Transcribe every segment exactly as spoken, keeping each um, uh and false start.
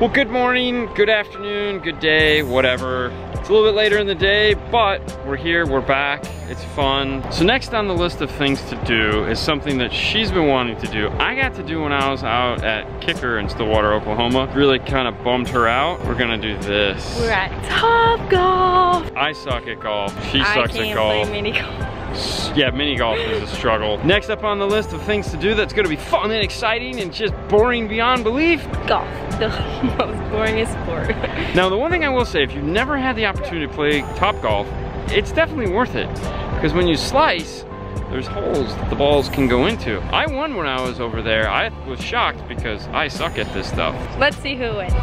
Well, good morning, good afternoon, good day, whatever. It's a little bit later in the day, but we're here, we're back, it's fun. So next on the list of things to do is something that she's been wanting to do. I got to do when I was out at Kicker in Stillwater, Oklahoma. Really kind of bummed her out. We're gonna do this. We're at Top Golf. I suck at golf, she sucks at golf. I can't play mini golf. Yeah, mini golf is a struggle. Next up on the list of things to do that's gonna be fun and exciting and just boring beyond belief. Golf, the most boringest sport. Now, the one thing I will say, if you've never had the opportunity to play Top Golf, it's definitely worth it. Because when you slice, there's holes that the balls can go into. I won when I was over there. I was shocked because I suck at this stuff. Let's see who wins.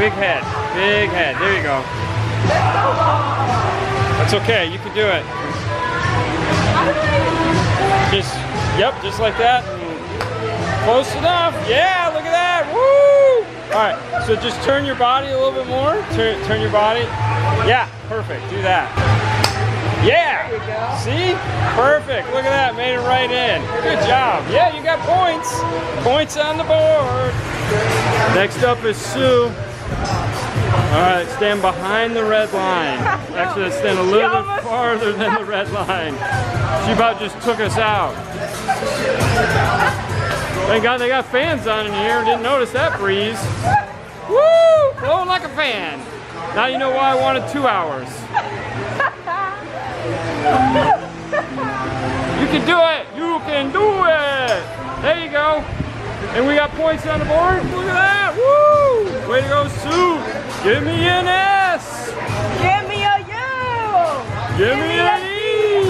Big head, big head, there you go. That's okay, you can do it. Just, yep, just like that. Close enough, yeah, look at that, woo! All right, so just turn your body a little bit more. Turn, turn your body. Yeah, perfect, do that. Yeah, see? Perfect, look at that, made it right in. Good job, yeah, you got points. Points on the board. Next up is Sue. Alright, stand behind the red line. Actually, let's stand a little bit farther than the red line. She about just took us out. Thank God they got fans on in here. Didn't notice that breeze. Woo! Blowing like a fan. Now you know why I wanted two hours. You can do it! You can do it! There you go. And we got points on the board. Look at that! Woo! Way to go, Sue! Give me an S! Give me a U! Give, Give me, me an E!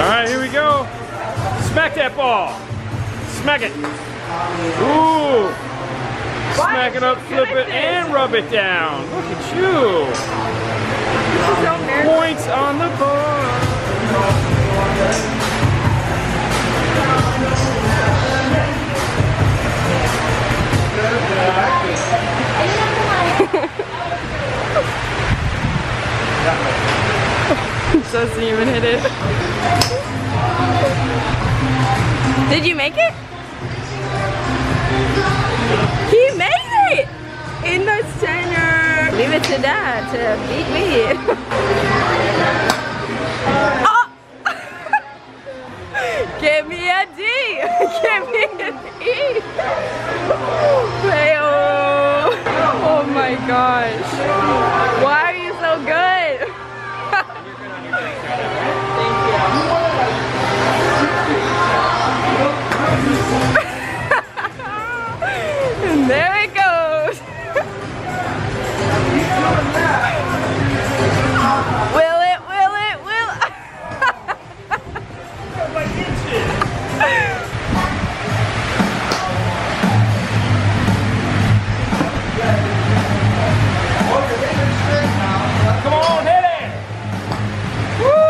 Alright, here we go. Smack that ball. Smack it. Ooh! Smack it up, flip it, and rub it down. Look at you! Points on the board. Doesn't even hit it. Did you make it? He made it! In the center! Leave it to Dad to beat me. Oh! Give me a D! Give me an E! Play-o! Oh my gosh. Why are you so good? And there it goes. Will it, will it, will it? Come on, hit it! Woo!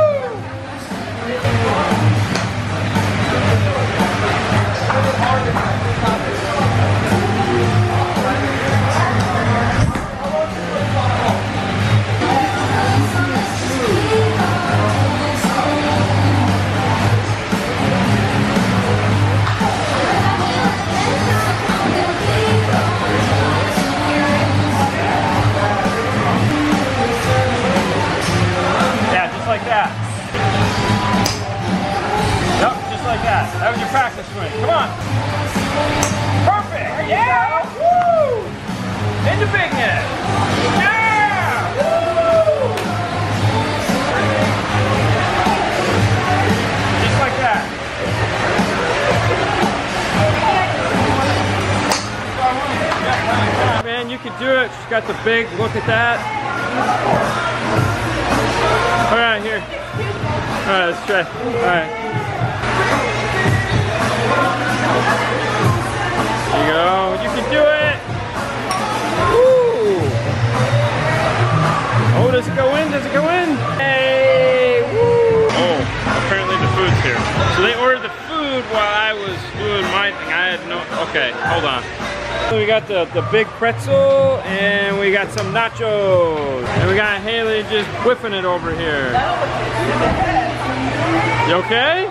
That was your practice swing. Come on. Perfect. Yeah. Woo. Into big net. Yeah. Woo. Just like that. Man, you can do it. She's got the big look at that. Alright, let's try. Alright. There you go. You can do it! Woo! Oh, does it go in? Does it go in? Hey! Woo! Oh, apparently the food's here. So they ordered the food while I was doing my thing. I had no... Okay, hold on. So we got the, the big pretzel, and we got some nachos. And we got Haley just whiffing it over here. You okay?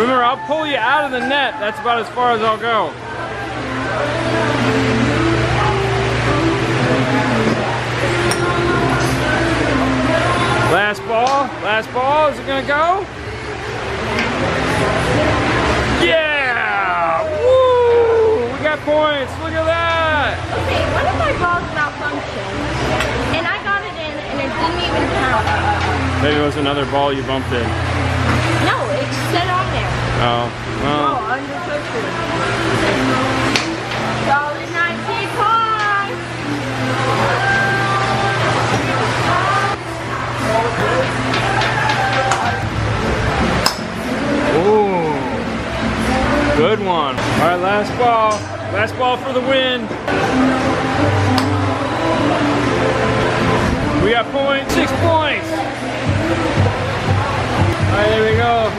Remember, I'll pull you out of the net. That's about as far as I'll go. Last ball, last ball. Is it gonna go? Yeah! Woo! We got points. Look at that. Okay, one of my balls malfunctioned, and I got it in, and it didn't even count. Maybe it was another ball you bumped in. No, it's set on there. Oh, well. No, under pressure. Dollar ninety pause. Ooh, good one. All right, last ball. Last ball for the win. We got points. Six points. Alright, there we go.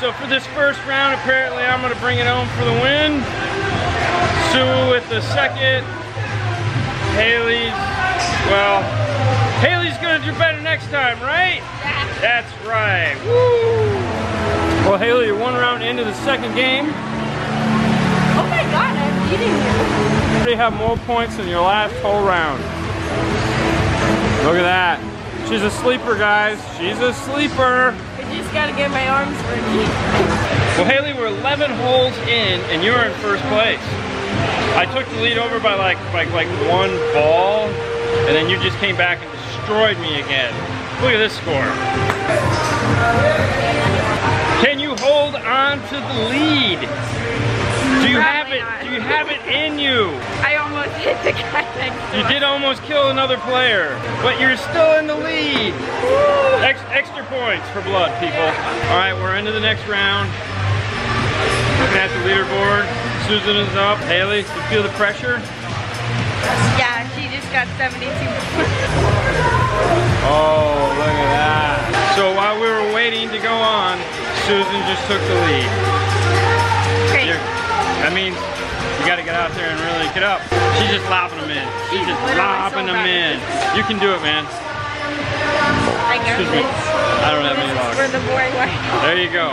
So for this first round, apparently I'm gonna bring it home for the win. Sue with the second. Haley's, well, Haley's gonna do better next time, right? Yeah. That's right. Woo! Well, Haley, you're one round into the second game. Oh my God, I'm beating you. You already have more points than your last whole round. Look at that. She's a sleeper, guys. She's a sleeper. I just gotta get my arms ready. Well, Haley, we're eleven holes in, and you're in first place. I took the lead over by like, like, like one ball, and then you just came back and destroyed me again. Look at this score. Can you hold on to the lead? Do you have it? Do you have it in you? I almost hit the guy next to me. You did almost kill another player, but you're still in the lead. Ex extra points for blood, people. Yeah. All right, we're into the next round. Looking at the leaderboard. Susan is up. Haley, you feel the pressure? Yeah, she just got seventy-two points. Oh, look at that. So while we were waiting to go on, Susan just took the lead. Great. You're That means you gotta get out there and really get up. She's just lopping them in. She's just lopping them in. You can do it, man. I got it. I don't have any logs. We're the boring way. There you go.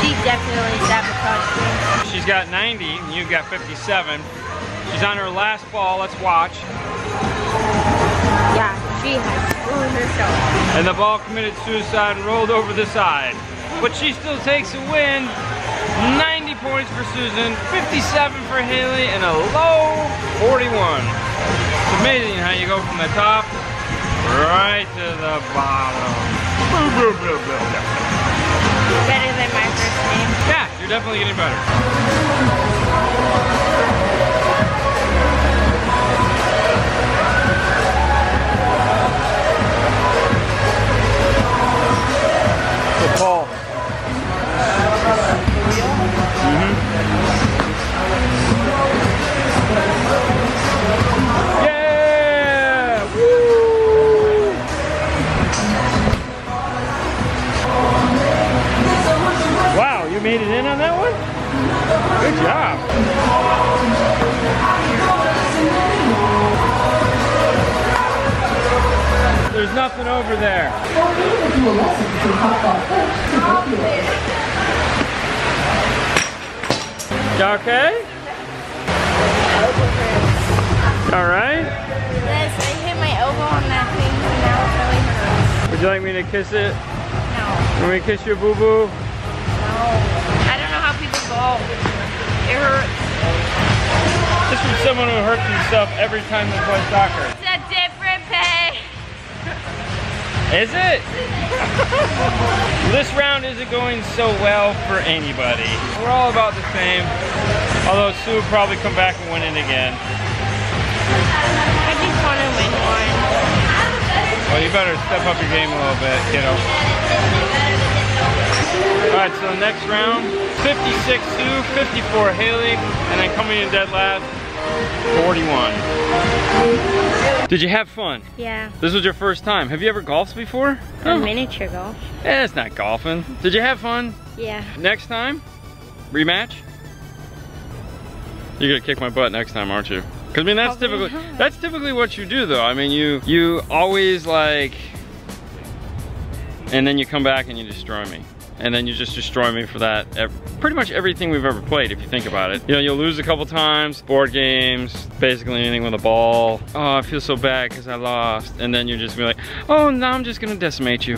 She definitely sabotaged me. She's got ninety, and you've got fifty-seven. She's on her last ball. Let's watch. Yeah, she has ruined herself. And the ball committed suicide and rolled over the side. But she still takes a win. ninety points for Susan, fifty-seven for Haley, and a low forty-one. It's amazing how you go from the top right to the bottom. Better than my first name. Yeah, you're definitely getting better. The ball. Mm-hmm. Yeah! Woo! Wow, you made it in on that one? Good job. There's nothing over there. You okay? All right? Yes, I hit my elbow on that thing and now it really hurts. Would you like me to kiss it? No. Let me kiss your boo-boo? No. I don't know how people golf. It hurts. This is someone who hurts himself every time they play soccer. It's a different pay. Is it? This round isn't going so well for anybody. We're all about the same. Although Sue will probably come back and win it again. I just want to win one. Well, better step up your game a little bit, kiddo. All right, so the next round, fifty-six Sue, fifty-four Haley, and then coming in dead last, forty-one. Did you have fun? Yeah. This was your first time. Have you ever golfed before? Oh. Miniature golf. Eh, it's not golfing. Did you have fun? Yeah. Next time, rematch? You're gonna kick my butt next time, aren't you? Cause I mean, that's typically, that's typically what you do though. I mean, you, you always like, and then you come back and you destroy me. And then you just destroy me for that. Pretty much everything we've ever played, if you think about it. You know, you'll lose a couple times, board games, basically anything with a ball. Oh, I feel so bad cause I lost. And then you just be like, oh, now I'm just gonna decimate you.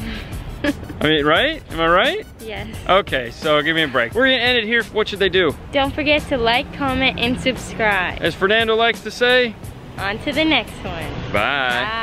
I mean, right? Am I right? Yes. Okay, so give me a break. We're gonna end it here. What should they do? Don't forget to like, comment, and subscribe. As Fernando likes to say, on to the next one. Bye. Bye.